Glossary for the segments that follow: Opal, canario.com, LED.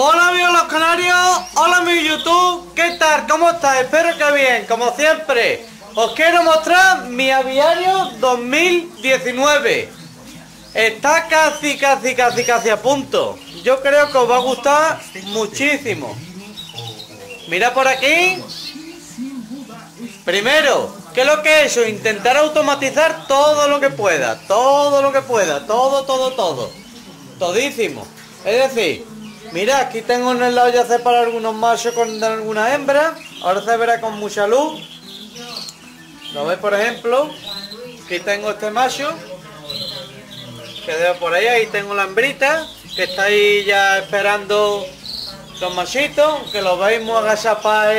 Hola amigos los canarios, hola mi YouTube, ¿qué tal? ¿Cómo estás? Espero que bien, como siempre. Os quiero mostrar mi aviario 2019. Está casi a punto. Yo creo que os va a gustar muchísimo. Mirad por aquí. Primero, ¿qué es lo que he hecho? Intentar automatizar todo lo que pueda. Todísimo. Es decir, mirad, aquí tengo en el lado ya separado algunos machos con algunas hembras. Ahora se verá con mucha luz. Lo veis, por ejemplo, aquí tengo este macho que veo por ahí. Ahí tengo la hembrita que está ahí ya esperando los machitos, que los veis muy agachapados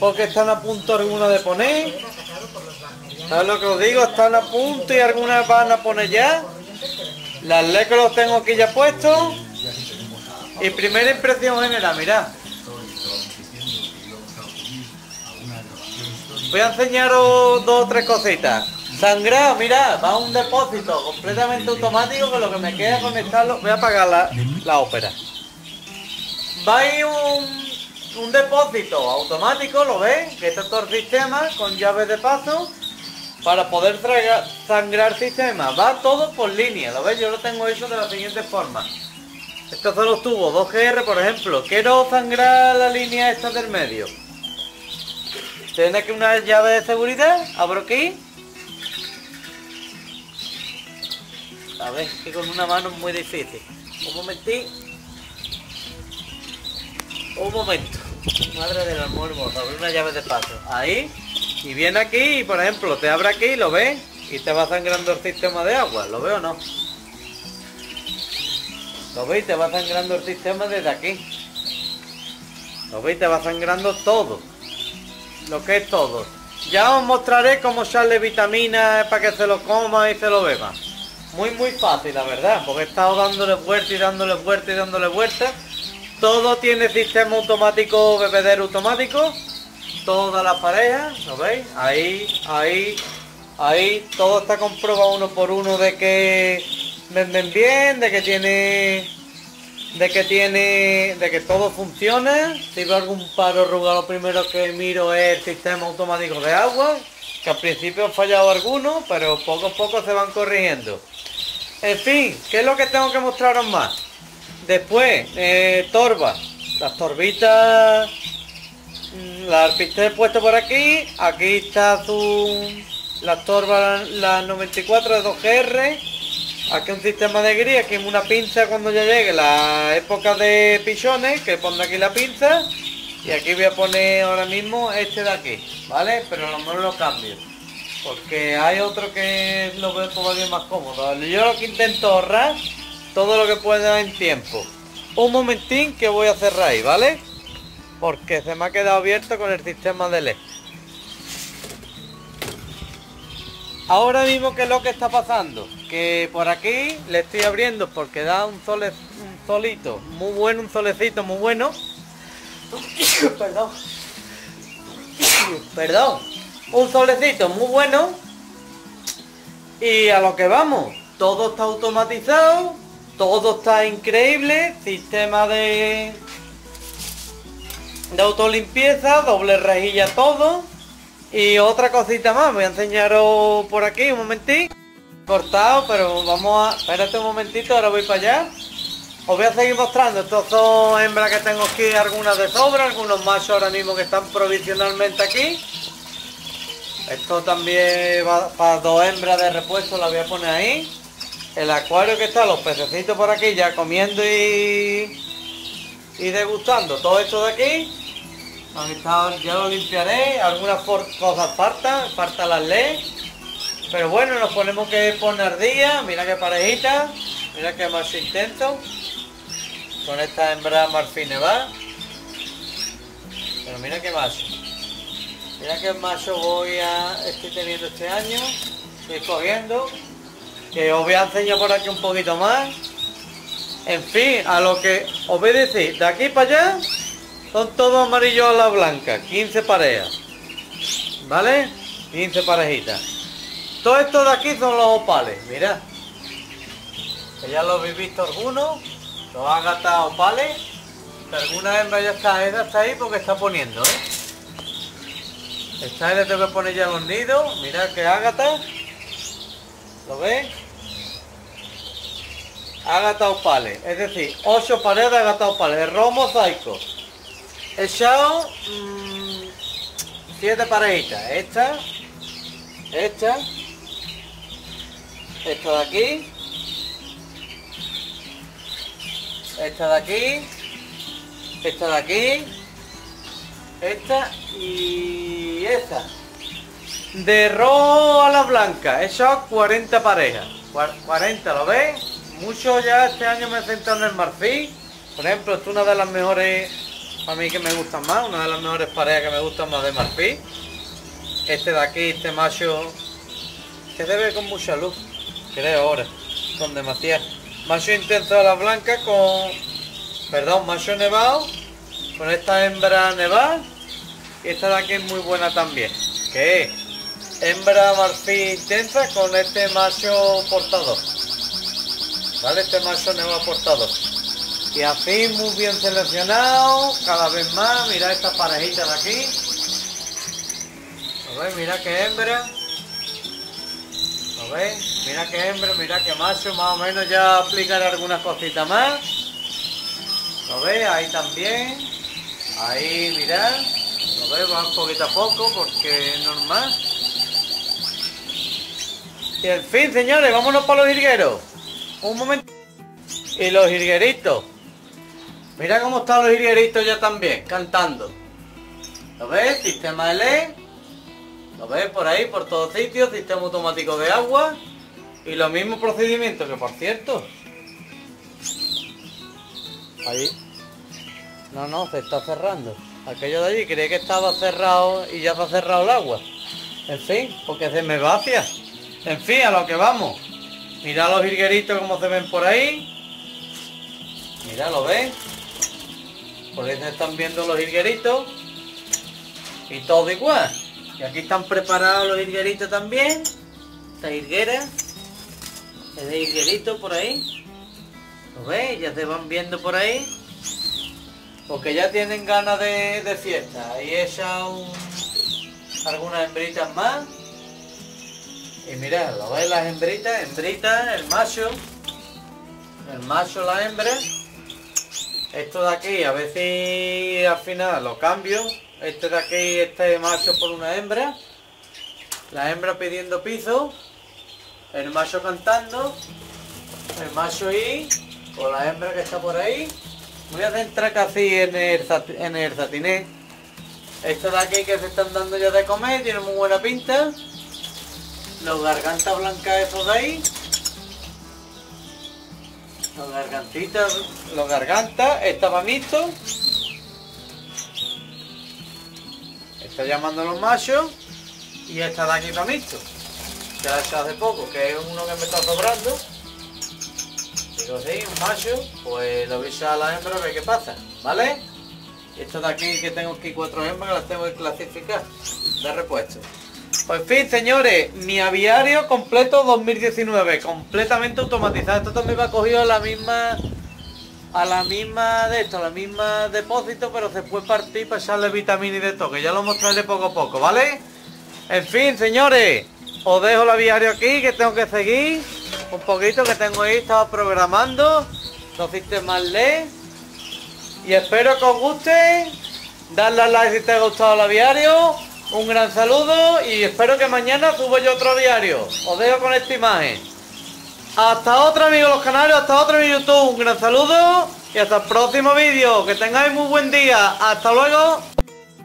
porque están a punto algunos de poner. ¿Sabes lo que os digo? Están a punto y algunas van a poner ya. Las lecos los tengo aquí ya puestos. Y primera impresión general, mirad. Voy a enseñaros dos o tres cositas. Sangrado, mirad, va a un depósito completamente automático, con lo que me queda conectarlo. Voy a apagar la ópera. Va a ir un depósito automático, ¿lo ves? Que está todo el sistema con llaves de paso para poder sangrar sistemas. Va todo por línea, ¿lo ves? Yo lo tengo hecho de la siguiente forma. Estos son los tubos, 2GR por ejemplo. Quiero sangrar la línea esta del medio. Tiene aquí una llave de seguridad. Abro aquí. A ver, que con una mano es muy difícil. Un momentito. Un momento. Madre del amor hermoso. Abrir una llave de paso. Ahí. Y viene aquí y por ejemplo te abre aquí, lo ves. Y te va sangrando el sistema de agua. ¿Lo ves o no? Lo veis, te va sangrando el sistema desde aquí. Lo veis, te va sangrando todo. Lo que es todo. Ya os mostraré cómo echarle vitaminas para que se lo coma y se lo beba. Muy fácil, la verdad. Porque he estado dándole vuelta y dándole vuelta y dándole vuelta. Todo tiene sistema automático, bebedero automático. Todas las parejas, ¿lo veis? Ahí. Todo está comprobado uno por uno de que venden bien, de que todo funciona. Si veo algún paro arrugado, lo primero que miro es el sistema automático de agua, que al principio han fallado algunos, pero poco a poco se van corrigiendo. En fin, ¿qué es lo que tengo que mostraros más? Después, torba, las torbitas, las pistas he puesto por aquí. Aquí está las torbas, las 94 de 2GR. Aquí un sistema de gris, aquí una pinza cuando ya llegue la época de pichones, que pongo aquí la pinza. Y aquí voy a poner ahora mismo este de aquí, ¿vale? Pero a lo mejor lo cambio, porque hay otro que lo veo todavía más cómodo. Yo lo que intento ahorrar todo lo que pueda en tiempo. Un momentín que voy a cerrar ahí, ¿vale? Porque se me ha quedado abierto con el sistema de LED. Ahora mismo, ¿qué es lo que está pasando? Que por aquí le estoy abriendo porque da un solecito muy bueno. Perdón. Un solecito muy bueno. Y a lo que vamos. Todo está automatizado. Todo está increíble. Sistema de autolimpieza, doble rejilla, todo. Y otra cosita más, voy a enseñaros por aquí, un momentito. Cortado, pero vamos a... Espérate un momentito, ahora voy para allá. Os voy a seguir mostrando, estos son hembras que tengo aquí, algunas de sobra, algunos machos ahora mismo que están provisionalmente aquí. Esto también va para dos hembras de repuesto, las voy a poner ahí. El acuario que está, los pececitos por aquí ya comiendo y degustando todo esto de aquí. Ya lo limpiaré, algunas cosas falta las LED. Pero bueno, nos ponemos que poner día, mira qué parejita, mira qué más intento. Con esta hembra marfine va. Pero mira qué macho. Mira qué macho estoy teniendo este año. Estoy cogiendo. Que os voy a enseñar por aquí un poquito más. En fin, a lo que os voy a decir, de aquí para allá. Son todos amarillos a la blanca, 15 parejas, ¿vale? 15 parejitas. Todo esto de aquí son los opales, mirad. Que ya los habéis visto algunos, los ágatas opales. Alguna hembra ya está, esa está ahí porque está poniendo, ¿eh? Esta hembra tengo que poner ya los nidos. Mirad que ágata. ¿Lo veis? Ágata opales, es decir, 8 pares de ágata opales, error mosaico. He echado 7 parejitas. Esta de aquí, esta de aquí, esta de aquí, esta y esta. De rojo a la blanca, he echado 40 parejas. 40, ¿lo veis? Muchos ya este año me he centrado en el marfil. Por ejemplo, esta es una de las mejores, a mí que me gustan más, una de las mejores parejas que me gustan más de marfil. Este de aquí, este macho, que debe con mucha luz, creo ahora, con demasiado. Macho intenso a la blanca con, perdón, macho nevado, con esta hembra nevada. Y esta de aquí es muy buena también, que es hembra marfil intensa con este macho portador. ¿Vale? Este macho nuevo aportado. Y así muy bien seleccionado, cada vez más. Mirad estas parejitas de aquí. ¿Lo veis? Mirad qué hembra. ¿Lo veis? Mirad qué hembra, mirad qué macho. Más o menos ya aplicaré algunas cositas más. ¿Lo veis? Ahí también. Ahí, mirad. Lo veis, va poquito a poco porque es normal. Y en fin, señores, vámonos para los jilgueros. Un momento. Y los jilgueritos. Mira cómo están los jilgueritos ya también, cantando. ¿Lo ves? Sistema L. Lo ves por ahí, por todos sitios. Sistema automático de agua. Y los mismos procedimientos que, por cierto. Ahí. No, no, se está cerrando. Aquello de allí, creí que estaba cerrado y ya se ha cerrado el agua. En fin, porque se me vacía. En fin, a lo que vamos. Mirad los jilgueritos como se ven por ahí. Mirad, ¿lo ven? Por ahí se están viendo los jilgueritos. Y todo igual. Y aquí están preparados los jilgueritos también. Esta jilguera. Este jilguerito por ahí. ¿Lo ven? Ya se van viendo por ahí. Porque ya tienen ganas de fiesta. Ahí echan algunas hembritas más. Y mirad, lo veis las hembritas, el macho, la hembra. Esto de aquí, a ver si al final lo cambio. Este de aquí, este macho por una hembra. La hembra pidiendo piso. El macho cantando. El macho ahí. O la hembra que está por ahí. Voy a centrar casi en el satiné. Esto de aquí que se están dando ya de comer, tiene muy buena pinta. Los gargantas blancas esos de ahí. Los gargantitas, los gargantas, estaban listos. Está llamando a los machos. Y esta de aquí también listo. Ya está hace poco, que es uno que me está sobrando. Digo sí, un macho, pues lo voy a echar a la hembra a ver qué pasa, ¿vale? Esto de aquí que tengo aquí 4 hembras, las tengo que clasificar de repuesto. Pues en fin, señores, mi aviario completo 2019, completamente automatizado. Esto también me ha cogido a la misma depósito, pero se puede partir para echarle vitamina y de toque. Ya lo mostraré poco a poco, ¿vale? En fin, señores, os dejo el aviario aquí, que tengo que seguir un poquito, que tengo ahí, estaba programando los sistemas LED. Y espero que os guste, darle al like si te ha gustado el aviario. Un gran saludo y espero que mañana suba yo otro diario. Os dejo con esta imagen. Hasta otro, amigos los canarios, hasta otro en YouTube. Un gran saludo y hasta el próximo vídeo. Que tengáis muy buen día. Hasta luego.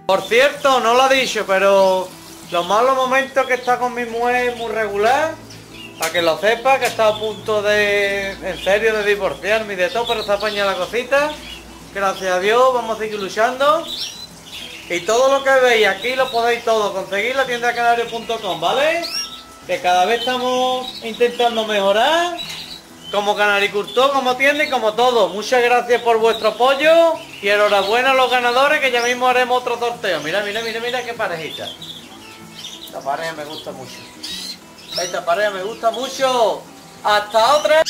Por cierto, no lo he dicho, pero los malos momentos que está con mi mujer es muy regular. Para que lo sepa, que está a punto de, en serio, de divorciarme y de todo, pero se apaña la cosita. Gracias a Dios, vamos a seguir luchando. Y todo lo que veis aquí lo podéis todo conseguir en la tienda canario.com, ¿vale? Que cada vez estamos intentando mejorar como canaricultor, como tienda y como todo. Muchas gracias por vuestro apoyo y enhorabuena a los ganadores, que ya mismo haremos otro sorteo. Mira, mira, mira, mira qué parejita. Esta pareja me gusta mucho. Esta pareja me gusta mucho. Hasta otra.